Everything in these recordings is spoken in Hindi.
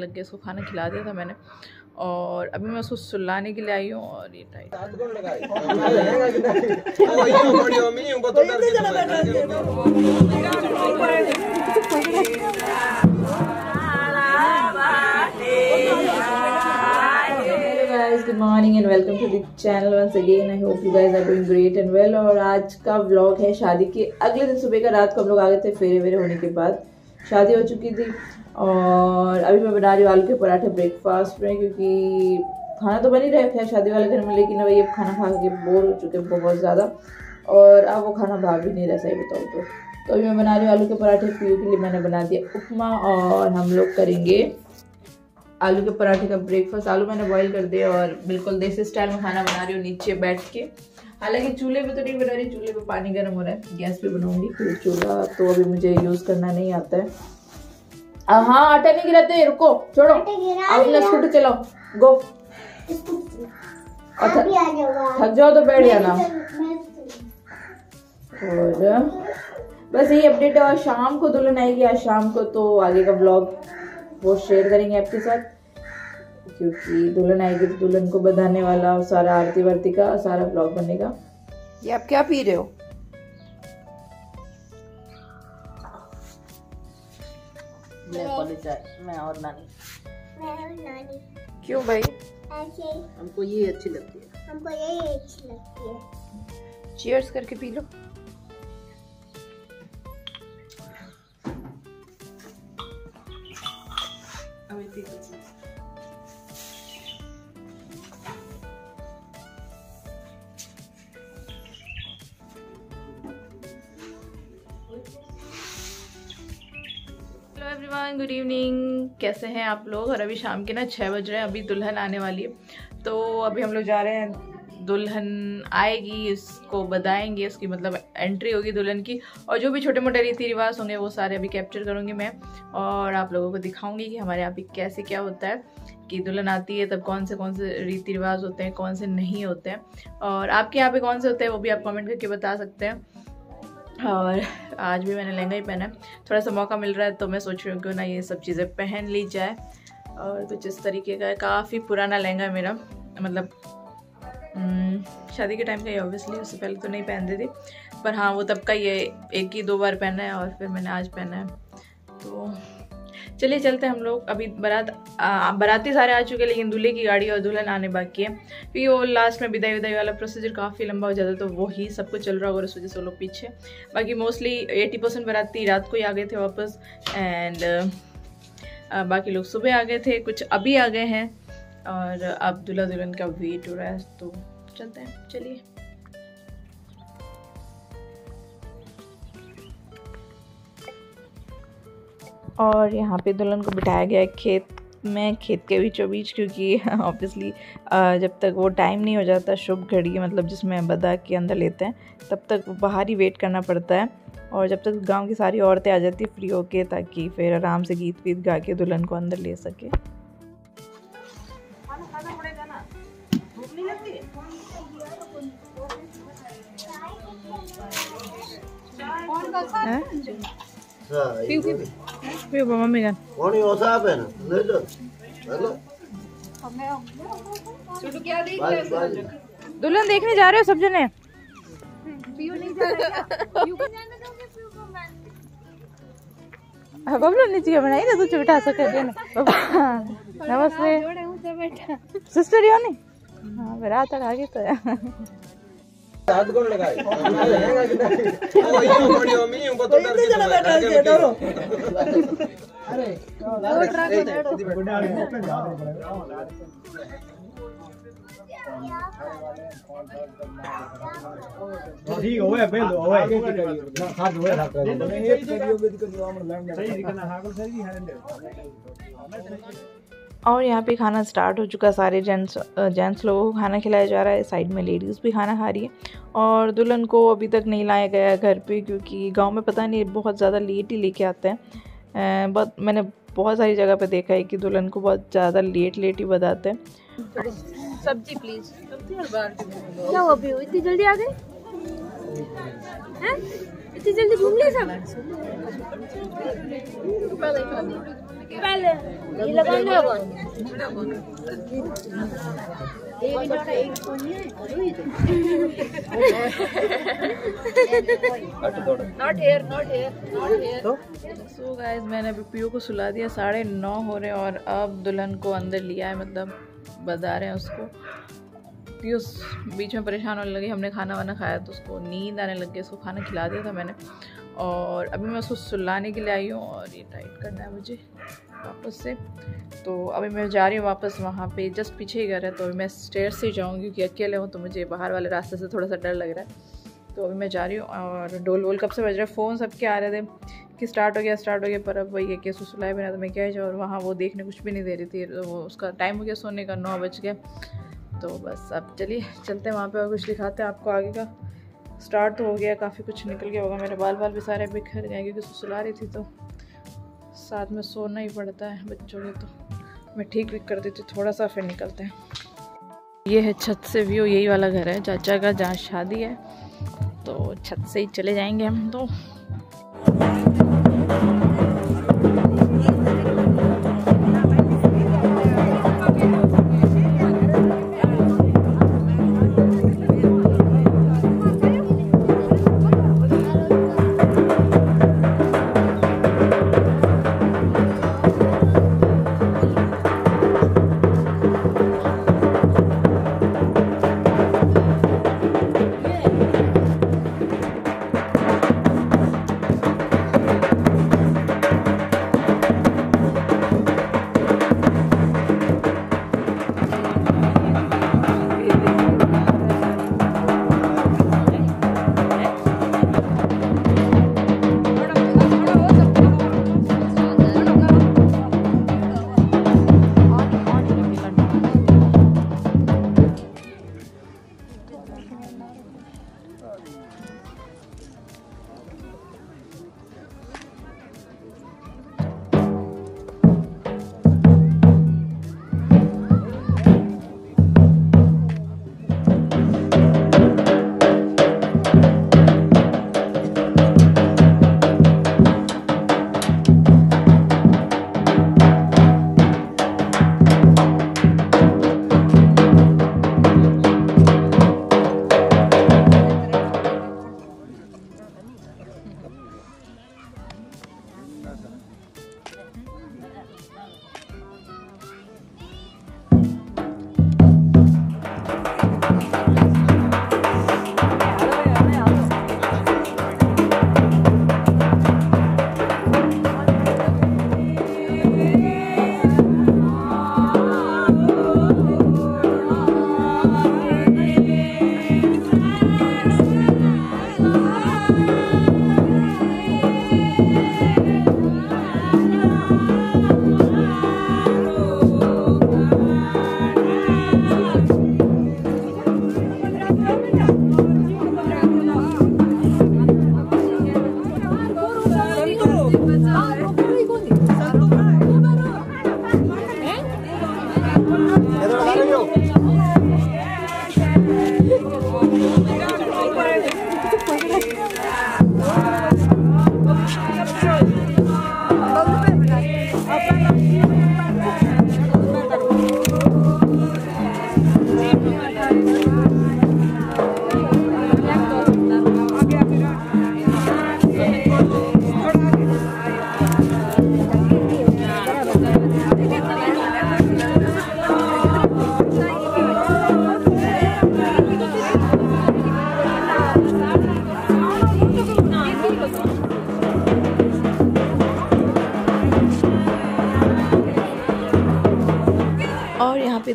लग गया, उसको खाना खिला दिया था मैंने और अभी मैं उसको सुलाने के लिए आई हूँ। और ये good morning and welcome to the channel once again. I hope you guys are doing great and well. और आज का व्लॉग है शादी के अगले दिन सुबह का। रात को हम लोग आ गए थे फेरे वेरे होने के बाद, शादी हो चुकी थी। और अभी मैं बना रही हूँ आलू के पराठे ब्रेकफास्ट में, क्योंकि खाना तो बन ही रहा है शादी वाले घर में, लेकिन अब ये खाना खा के बोर हो चुके हैं बहुत ज़्यादा और अब वो खाना भाव भी नहीं रहा, सही बताऊँ तो अभी मैं बना रही हूँ आलू के पराठे। पीयू के लिए मैंने बना दिया उपमा और हम लोग करेंगे आलू के पराठे का ब्रेकफास्ट। आलू मैंने बॉईल कर दिया और बिल्कुल देसी स्टाइल में खाना बना रही हूँ नीचे बैठ के। हालांकि चूल्हे पे तो नहीं बना रही, चूल्हे पे पानी गर्म हो रहा है, गैस पे बनाऊंगी फिर। चूल्हा तो अभी मुझे यूज़ करना नहीं आता है। हाँ आटा नहीं गिराते, रुको छोड़ो, अपना स्कूटर चलाओ, गो। थक जाओ तो बैठ जाना। और बस यही अपडेट है। और शाम को दुल्हन आएगी, आज शाम को तो आगे का ब्लॉग वो शेयर करेंगे आपके साथ, क्योंकि दुल्हन आएगी तो दुल्हन को बधाने वाला और सारा आरती वारती का सारा ब्लॉग बनेगा। ये आप क्या पी रहे हो? मैं और नानी। क्यों भाई? हमको ये अच्छी लगती है, हमको ये अच्छी लगती है। चीयर्स करके पी लो। अभी पी लो। एवरीवन गुड इवनिंग, कैसे हैं आप लोग? और अभी शाम के ना 6 बज रहे हैं, अभी दुल्हन आने वाली है। तो अभी हम लोग जा रहे हैं, दुल्हन आएगी उसको बधाएंगे, उसकी मतलब एंट्री होगी दुल्हन की, और जो भी छोटे मोटे रीति रिवाज होंगे वो सारे अभी कैप्चर करूँगी मैं और आप लोगों को दिखाऊंगी कि हमारे यहाँ पे कैसे क्या होता है, कि दुल्हन आती है तब कौन से रीति रिवाज होते हैं, कौन से नहीं होते हैं। और आपके यहाँ पे कौन से होते हैं वो भी आप कमेंट करके बता सकते हैं। और आज भी मैंने लहंगा ही पहना है, थोड़ा सा मौका मिल रहा है तो मैं सोच रही हूँ क्यों ना ये सब चीज़ें पहन ली जाए। और कुछ इस तरीके का, काफ़ी पुराना लहंगा है मेरा, मतलब शादी के टाइम का ही ऑब्वियसली, उससे पहले तो नहीं पहनती थी, पर हाँ वो तब का ये एक ही दो बार पहना है और फिर मैंने आज पहना है। तो चलिए चलते हैं हम लोग। अभी बराती सारे आ चुके हैं, लेकिन दूल्हे की गाड़ी और दुल्हन आने बाकी है, क्योंकि वो लास्ट में विदाई विदाई वाला प्रोसीजर काफ़ी लंबा हो जाता है, तो वो ही सब कुछ चल रहा होगा, उस वजह से वो लोग पीछे। बाकी मोस्टली 80% बराती रात को ही आ गए थे वापस, एंड बाकी लोग सुबह आ गए थे, कुछ अभी आ गए हैं और अब दूल्हा दुल्हन का वेट हो रहा है। तो चलते हैं, चलिए। और यहाँ पे दुल्हन को बिठाया गया है खेत में, खेत के बीचों बीच, क्योंकि ऑब्वियसली जब तक वो टाइम नहीं हो जाता शुभ घड़ी, मतलब जिसमें बदा के अंदर लेते हैं, तब तक बाहर ही वेट करना पड़ता है। और जब तक गांव की सारी औरतें आ जाती फ्री होके, ताकि फिर आराम से गीत वीत गा के दुल्हन को अंदर ले सके। दुल्हन देखने जा रहे हो सब जने? नीचे बनाई ना, तुझे बैठा सके नमस्ते सिस्टर यो नहीं। हाँ रात आ गई तो साथ कौन लगाए? अरे ठीक होवे बेलो होवे साथ होवे साथ एक करियो बेद करियो हम लंग सही दिखना हागल सही ही हैंडल। और यहाँ पे खाना स्टार्ट हो चुका, सारे जेंट्स लोगों को खाना खिलाया जा रहा है, साइड में लेडीज़ भी खाना खा रही है। और दुल्हन को अभी तक नहीं लाया गया घर पे, क्योंकि गांव में पता नहीं बहुत ज़्यादा लेट ही लेके आते हैं। मैंने बहुत सारी जगह पे देखा है कि दुल्हन को बहुत ज़्यादा लेट ही बताते हैं। सब्जी प्लीज। क्या हो, इतनी जल्दी आ गई? हैं? इतनी जल्दी घूम लिया सब? पहले ये लगाना तो? So guys, मैंने अभी पीयू को सुला दिया, 9:30 हो रहे और अब दुल्हन को अंदर लिया है, मतलब बजा रहे हैं उसको। पीयू बीच में परेशान होने लगी, हमने खाना वाना खाया तो उसको नींद आने लग गई, उसको खाना खिला दिया था मैंने और अभी मैं उसको सुलाने के लिए आई हूँ और ये टाइट करना है मुझे वापस से। तो अभी मैं जा रही हूँ वापस, वहाँ पे जस्ट पीछे ही घर है तो अभी मैं स्टेयर से जाऊँगी क्योंकि अकेले हूँ तो मुझे बाहर वाले रास्ते से थोड़ा सा डर लग रहा है। तो अभी मैं जा रही हूँ और डोल वोल कब से बज रहा है, फ़ोन सबके आ रहे थे कि स्टार्ट हो गया, पर अब वही है कि उसको सुलाए बिना तो मैं क्या जाऊँ और वहाँ वो देखने कुछ भी नहीं दे रही थी। वो उसका टाइम हो गया सोने का, 9 बज गया। तो बस अब चलिए चलते हैं वहाँ पे और कुछ दिखाते हैं आपको आगे का। स्टार्ट तो हो गया, काफ़ी कुछ निकल गया होगा, मेरे बाल भी सारे बिखर गए क्योंकि उसको सुला रही थी तो साथ में सोना ही पड़ता है बच्चों को। तो मैं ठीक कर देती हूँ थोड़ा सा, फिर निकलते हैं। ये है छत से व्यू, यही वाला घर है चाचा का जहाँ शादी है, तो छत से ही चले जाएँगे हम तो।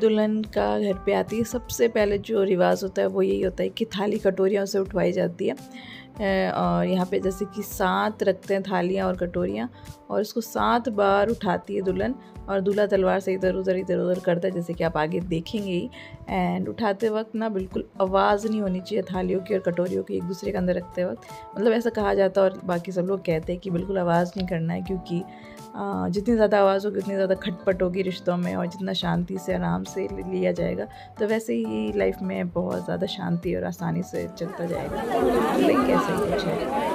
दुल्हन का घर पे आती है सबसे पहले जो रिवाज होता है वो यही होता है कि थाली कटोरियाँ उसे उठवाई जाती है और यहाँ पे जैसे कि 7 रखते हैं थालियाँ और कटोरियाँ और इसको 7 बार उठाती है दुल्हन और दूल्हा तलवार से इधर उधर करता है जैसे कि आप आगे देखेंगे ही। एंड उठाते वक्त ना बिल्कुल आवाज़ नहीं होनी चाहिए थालियों की और कटोरियों की एक दूसरे के अंदर रखते वक्त, मतलब ऐसा कहा जाता है और बाकी सब लोग कहते हैं कि बिल्कुल आवाज़ नहीं करना है क्योंकि जितनी ज़्यादा आवाज़ होगी उतनी ज़्यादा खटपट होगी रिश्तों में, और जितना शांति से आराम से लिया जाएगा तो वैसे ही लाइफ में बहुत ज़्यादा शांति और आसानी से चलता जाएगा। लाइक ऐसा ही कुछ है।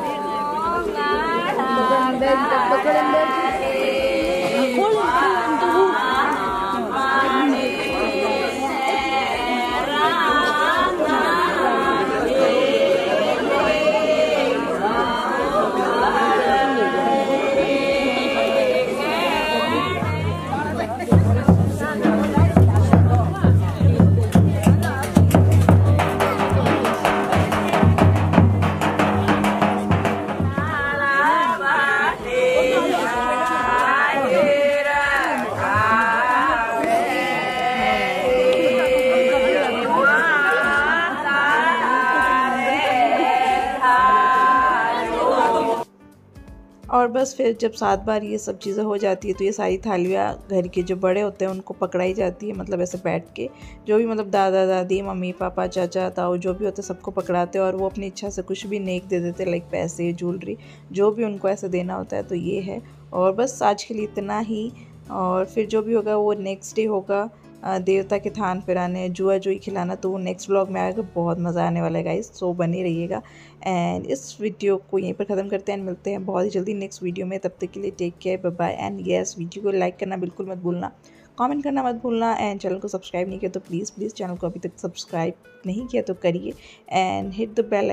और बस फिर जब 7 बार ये सब चीज़ें हो जाती है तो ये सारी थालियाँ घर के जो बड़े होते हैं उनको पकड़ाई जाती है, मतलब ऐसे बैठ के जो भी मतलब दादा दादी मम्मी पापा चाचा ताऊ जो भी होते सबको पकड़ाते और वो अपनी इच्छा से कुछ भी नेक दे देते, लाइक पैसे ज्वेलरी जो भी उनको ऐसे देना होता है। तो ये है और बस आज के लिए इतना ही, और फिर जो भी होगा वो नेक्स्ट डे होगा। देवता के थान फिराने जुआ जुई खिलाना तो वो नेक्स्ट व्लॉग में आएगा, बहुत मज़ा आने वाला है गाइस, सो बने रहिएगा। एंड इस वीडियो को यहीं पर ख़त्म करते हैं एंड मिलते हैं बहुत ही जल्दी नेक्स्ट वीडियो में। तब तक के लिए take care, bye bye. And yes, video को लाइक करना बिल्कुल मत भूलना, कमेंट करना मत भूलना, एंड चैनल को सब्सक्राइब नहीं किया तो प्लीज़ चैनल को अभी तक सब्सक्राइब नहीं किया तो करिए, and hit the bell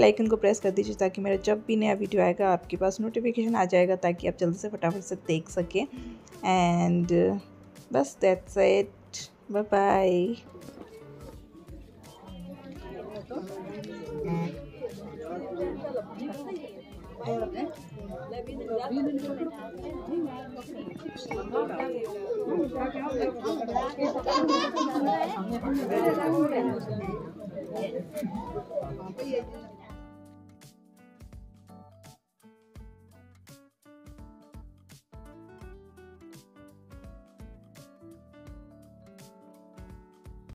icon को प्रेस कर दीजिए ताकि मेरा जब भी नया वीडियो आएगा आपके पास नोटिफिकेशन आ जाएगा ताकि आप जल्दी से फटाफट से देख सकें। एंड बस दैट्स इट, बाय बाय।